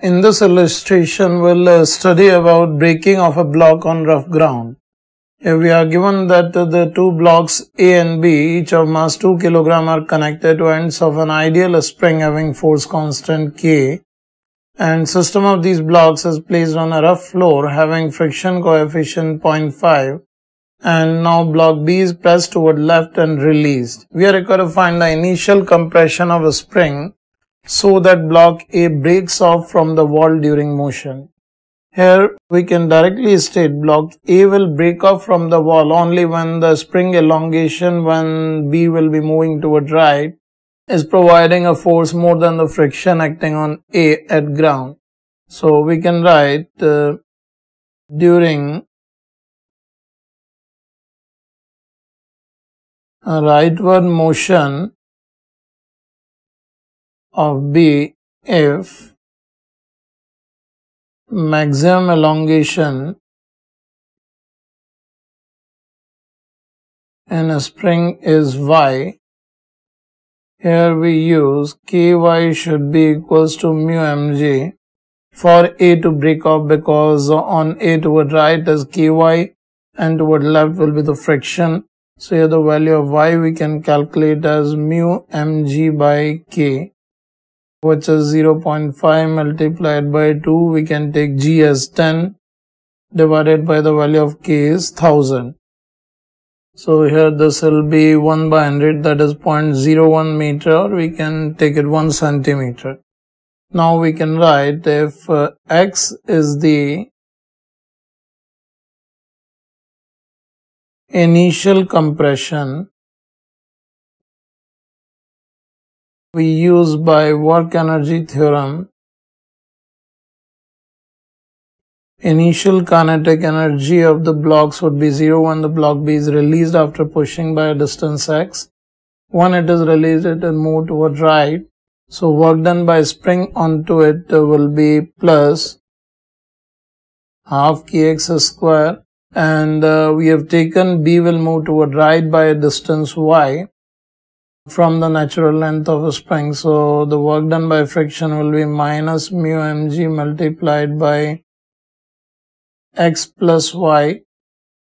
In this illustration, we'll study about breaking of a block on rough ground. Here we are given that the two blocks A and B, each of mass 2 kg, are connected to ends of an ideal spring having force constant K, and system of these blocks is placed on a rough floor having friction coefficient 0.5, and now block B is pressed toward left and released. We are required to find the initial compression of a spring so that block A breaks off from the wall during motion. Here we can directly state block A will break off from the wall only when the spring elongation, when B will be moving toward right, is providing a force more than the friction acting on A at ground. So we can write during a rightward motion of B, if maximum elongation in a spring is Y, here we use Ky should be equals to mu mg for A to break off, because on A toward right is Ky and toward left will be the friction. So here the value of Y we can calculate as mu mg by K, which is 0.5 multiplied by 2. We can take G as 10 divided by the value of K is 1000. So here this will be 1 by 100, that is 0.01 meter, or we can take it 1 centimeter. Now we can write if X is the initial compression we use by work energy theorem, initial kinetic energy of the blocks would be 0 when the block B is released after pushing by a distance X. When it is released, it will move toward right. So work done by spring onto it will be plus half kx square, and we have taken B will move toward right by a distance Y from the natural length of a spring. So the work done by friction will be minus mu mg multiplied by X plus Y,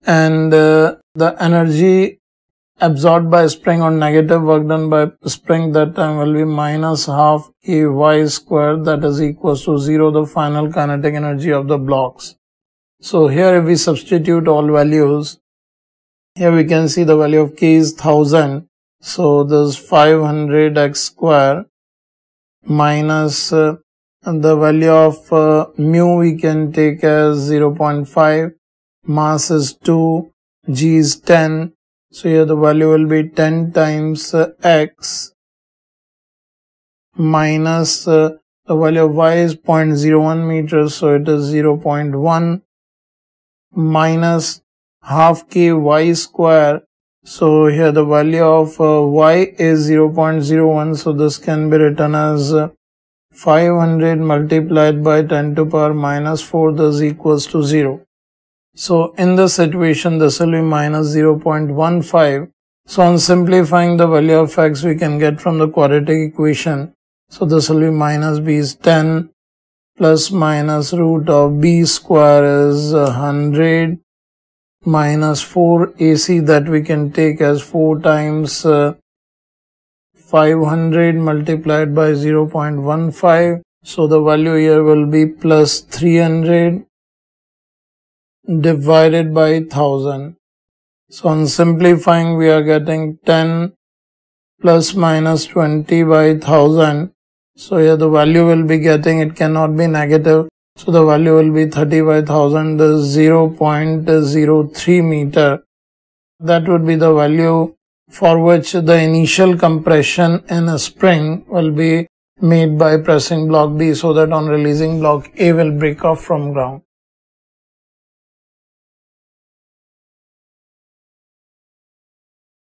and the energy absorbed by spring or negative work done by spring that time will be minus half Ky square, that is equals to 0, the final kinetic energy of the blocks. So here if we substitute all values, here we can see the value of K is 1000. So this 500x square minus the value of mu we can take as 0.5, mass is 2, G is 10. So here the value will be 10 times X minus the value of Y is 0.01 meters, so it is 0.1 minus half Ky square. So here the value of Y is 0.01, so this can be written as 500 multiplied by 10 to power minus 4, this equals to 0. So in this situation this will be minus 0.15. So on simplifying the value of X we can get from the quadratic equation. So this will be minus B is 10 plus minus root of B square is 100 minus 4ac, that we can take as 4 times 500 multiplied by 0.15. So the value here will be plus 300 divided by 1000. So on simplifying we are getting 10 plus minus 20 by 1000. So here the value will be getting, it cannot be negative. So the value will be 30 by 1000, is 0.03 meter. That would be the value for which the initial compression in a spring will be made by pressing block B, so that on releasing block A will break off from ground.